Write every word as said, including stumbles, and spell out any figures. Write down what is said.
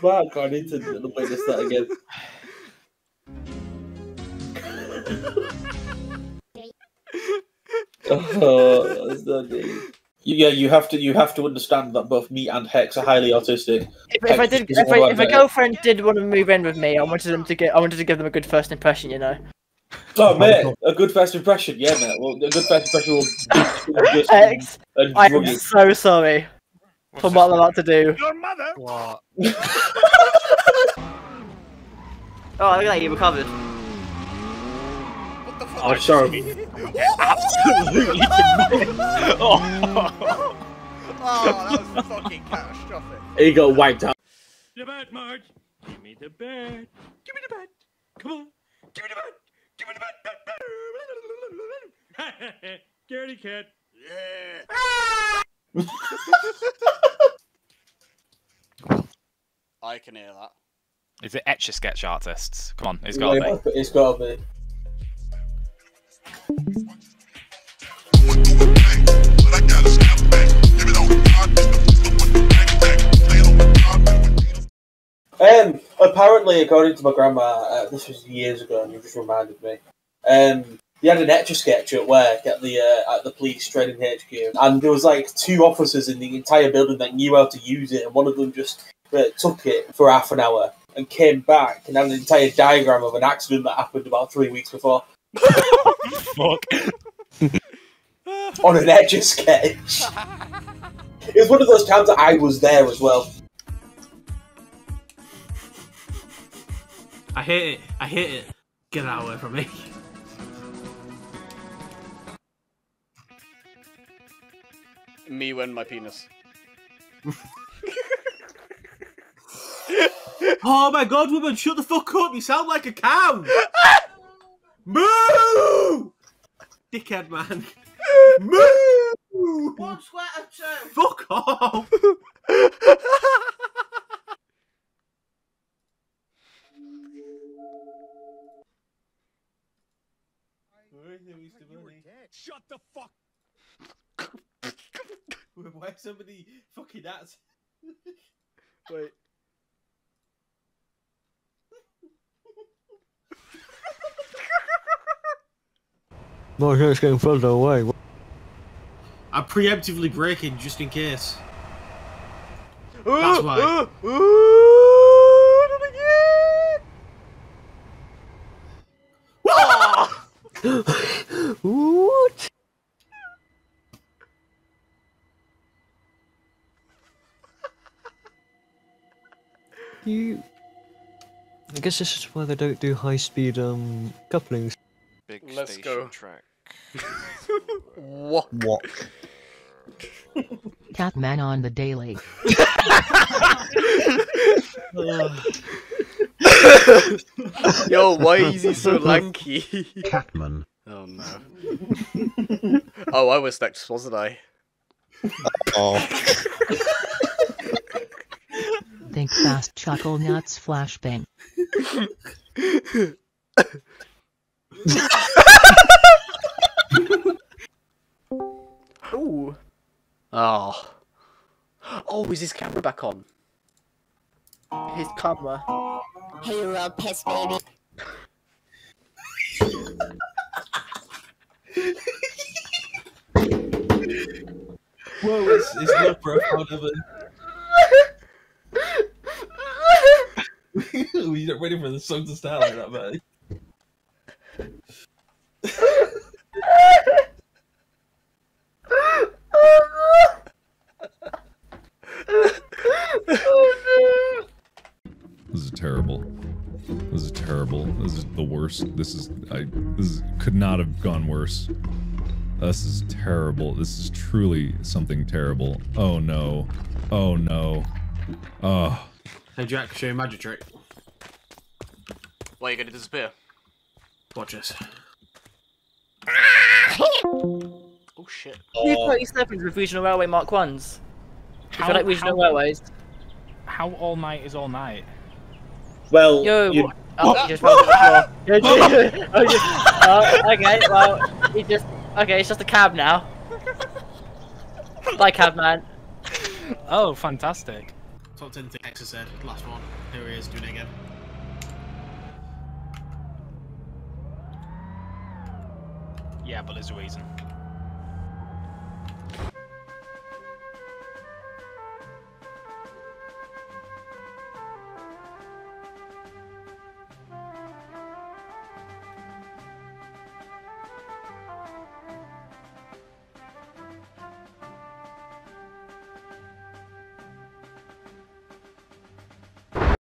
go back. I need to play this that again. Oh, that's not me. Yeah, you have to you have to understand that both me and Hex are highly autistic. If, if I did, if, I, if a girlfriend did want to move in with me, I wanted them to get, I wanted to give them a good first impression, you know. Oh mate, a good first impression, yeah mate. Well, a good first impression will be Hex. I am so sorry What's for what I'm about to do. Your mother. What? Oh, look at that, you recovered. What the fuck? I'm sorry. Absolutely demolished. Oh. Oh, that was fucking catastrophic. He got wiped out. The bed, Marge. Give me the bed. Give me the bed. Come on. Give me the bed. Give me the bed. Dirty cat. Yeah. I can hear that. Is it Etch-a-Sketch artists? Come on, it's gotta yeah, be. It's gotta be. Um, apparently, according to my grandma, uh, this was years ago, and you just reminded me. Um, they had an Etch-a-Sketch at work at the uh, at the police training H Q, and there was like two officers in the entire building that knew how to use it, and one of them just uh, took it for half an hour and came back and had an entire diagram of an accident that happened about three weeks before. Fuck. On an Etch-a-Sketch. It was one of those times that I was there as well. I hate it. I hate it. Get that away from me. Me when my penis. Oh my god, woman, shut the fuck up. You sound like a cow. Moo! Dickhead, man. Moo! One sweater, two. Fuck off. Shut the fuck. Why are so many fucking hats? Wait. No, it's getting further away. I'm preemptively braking just in case. That's why. What? You. I guess this is why they don't do high-speed um couplings. Big Let's station go. Track. Walk. Walk. Catman on the daily. Yo, why is he so lanky? Catman. Oh no. Oh, I was next, wasn't I? Oh. Think fast, chuckle nuts, flashbang. Ooh. Oh. Oh, is his camera back on? His camera. Hey, you little piss baby. Whoa, it's, it's not broke out of it. We're not ready for the song to start like that, man. Oh, no. This is terrible. This is terrible. This is the worst. This is I. This is, could not have gone worse. This is terrible. This is truly something terrible. Oh no. Oh no. Oh. Hey Jack, show you a magic trick. Why are you gonna disappear? Watch this. Oh shit. Oh. You've got your with Regional Railway Mark ones. If you like Regional how, Railways. How all night is all night? Well, Yo, you... Oh, you just rolled the floor. Oh, okay, well, you just... Okay, it's just a cab now. Bye, cabman. Oh, fantastic. Top ten thing Hexer said. Last one. Here he is doing it again. Yeah, but there's a reason.